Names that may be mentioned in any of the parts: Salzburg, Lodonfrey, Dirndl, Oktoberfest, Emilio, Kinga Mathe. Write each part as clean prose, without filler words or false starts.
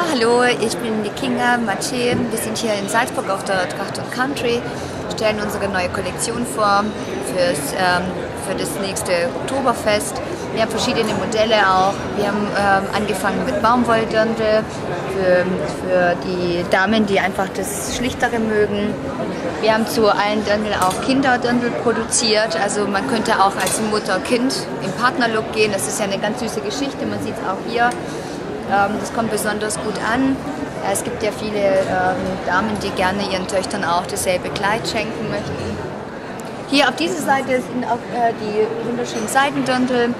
Ja, hallo, ich bin die Kinga Mathe. Wir sind hier in Salzburg auf der Tracht & Country, stellen unsere neue Kollektion vor für das nächste Oktoberfest. Wir haben verschiedene Modelle auch. Wir haben angefangen mit Baumwoll-Dirndl für die Damen, die einfach das Schlichtere mögen. Wir haben zu allen Dirndl auch Kinder-Dirndl produziert. Also man könnte auch als Mutter-Kind im Partnerlook gehen. Das ist ja eine ganz süße Geschichte, man sieht es auch hier. Das kommt besonders gut an. Es gibt ja viele Damen, die gerne ihren Töchtern auch dasselbe Kleid schenken möchten. Hier auf dieser Seite sind auch die wunderschönen Seidendirndl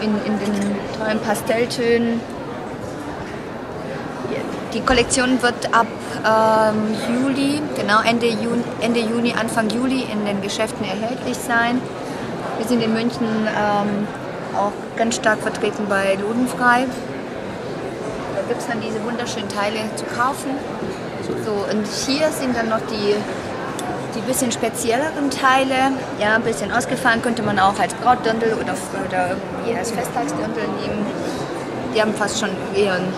in den tollen Pastelltönen. Die Kollektion wird ab Ende Juni, Anfang Juli in den Geschäften erhältlich sein. Wir sind in München auch ganz stark vertreten bei Lodonfrey. Da gibt es dann diese wunderschönen Teile zu kaufen. So, und hier sind dann noch die bisschen spezielleren Teile. Ja, ein bisschen ausgefahren, könnte man auch als Brautdirndl oder irgendwie als Festtagsdirndl nehmen. Die haben fast schon eher einen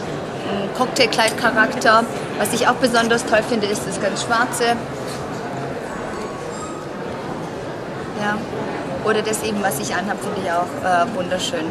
Cocktailkleidcharakter. Was ich auch besonders toll finde, ist das ganz schwarze. Ja. Oder das eben, was ich anhabe, finde ich auch wunderschön.